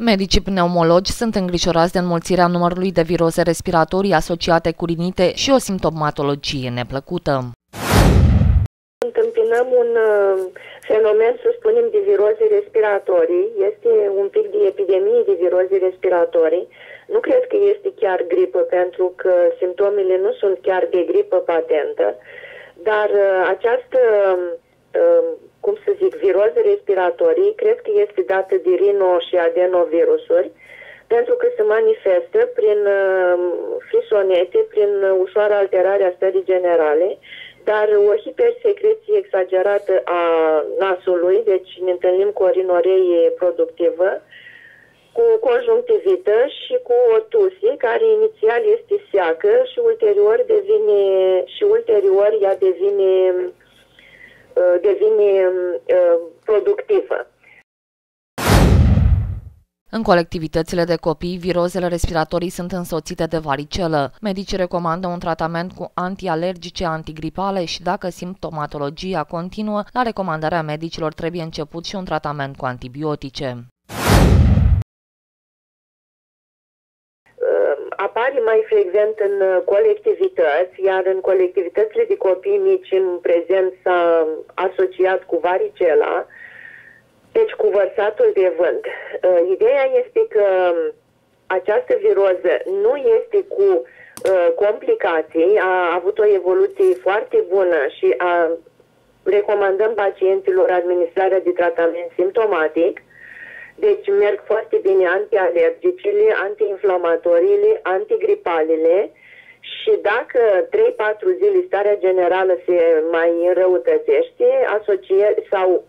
Medicii pneumologi sunt îngrijorați de înmulțirea numărului de viroze respiratorii asociate cu rinite și o simptomatologie neplăcută. Întâmpinăm un fenomen, să spunem, de viroze respiratorii. Este un pic de epidemie de viroze respiratorii. Nu cred că este chiar gripă, pentru că simptomele nu sunt chiar de gripă patentă, dar această, cum să zic, viroze respiratorii, cred că este dată de rino- și adenovirusuri, pentru că se manifestă prin fisonete, prin ușoară alterare a stării generale, dar o hipersecreție exagerată a nasului, deci ne întâlnim cu o rinoree productivă, cu conjunctivită și cu o tuse care inițial este seacă și ulterior devine, ea devine productivă. În colectivitățile de copii, virozele respiratorii sunt însoțite de varicelă. Medicii recomandă un tratament cu antialergice, antigripale și, dacă simptomatologia continuă, la recomandarea medicilor trebuie început și un tratament cu antibiotice. Apare mai frecvent în colectivități, iar în colectivitățile de copii mici în prezent s-a asociat cu varicela, deci cu vărsatul de vânt. Ideea este că această viroză nu este cu complicații, a avut o evoluție foarte bună și recomandăm pacienților administrarea de tratament simptomatic. Deci merg foarte bine antialergicile, antiinflamatoriile, antigripalele și dacă 3-4 zile starea generală se mai înrăutățește, sau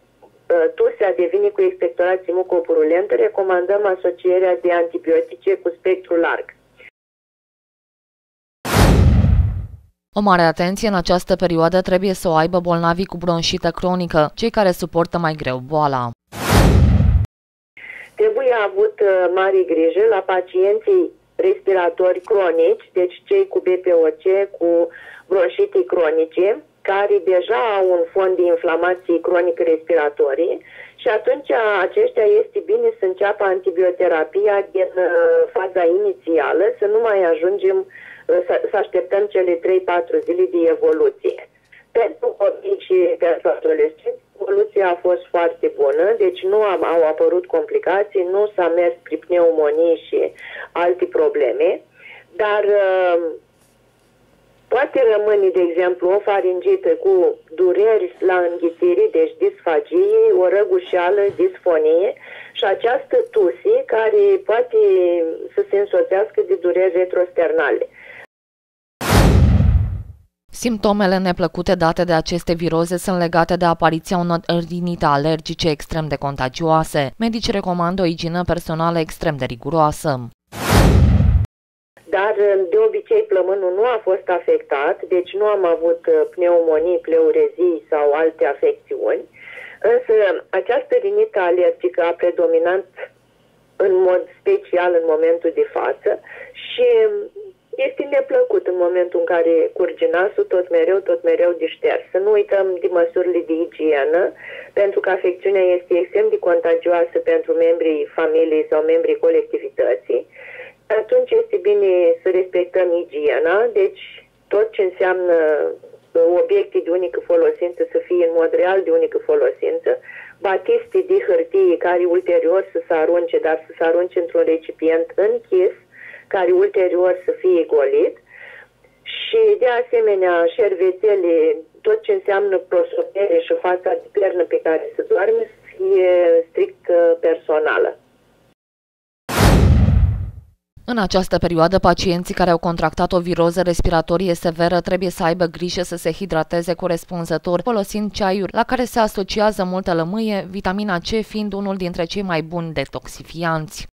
tusea devine cu expectorație mucopurulentă, recomandăm asocierea de antibiotice cu spectru larg. O mare atenție în această perioadă trebuie să o aibă bolnavii cu bronșită cronică, cei care suportă mai greu boala. Trebuie avut mare grijă la pacienții respiratori cronici, deci cei cu BPOC, cu bronșite cronice, care deja au un fond de inflamații cronică respiratorii și atunci aceștia este bine să înceapă antibioterapia din faza inițială, să nu mai ajungem să așteptăm cele 3-4 zile de evoluție. Pentru copii și pentru adolescenți, evoluția a fost foarte bună, deci nu au apărut complicații, nu s-a mers prin pneumonie și alte probleme, dar poate rămâne, de exemplu, o faringită cu dureri la înghițire, deci disfagie, o răgușeală, disfonie și această tusie care poate să se însoțească de dureri retrosternale. Simptomele neplăcute date de aceste viroze sunt legate de apariția unor rinite alergice extrem de contagioase. Medicii recomandă o igienă personală extrem de riguroasă. Dar, de obicei, plămânul nu a fost afectat, deci nu am avut pneumonii, pleurezii sau alte afecțiuni. Însă, această rinită alergică a predominat în mod special în momentul de față și este neplăcut în momentul în care curge nasul, tot mereu de șters. Să nu uităm de măsurile de igienă, pentru că afecțiunea este extrem de contagioasă pentru membrii familiei sau membrii colectivității. Atunci este bine să respectăm igiena, deci tot ce înseamnă obiecte de unică folosință să fie în mod real de unică folosință, batiste de hârtie care ulterior să se arunce, dar să se arunce într-un recipient închis, care ulterior să fie golit și, de asemenea, șervețele, tot ce înseamnă prosopere și fața de pernă pe care se doarme, să fie strict personală. În această perioadă, pacienții care au contractat o viroză respiratorie severă trebuie să aibă grijă să se hidrateze corespunzător, folosind ceaiuri la care se asociază multă lămâie, vitamina C fiind unul dintre cei mai buni detoxifianți.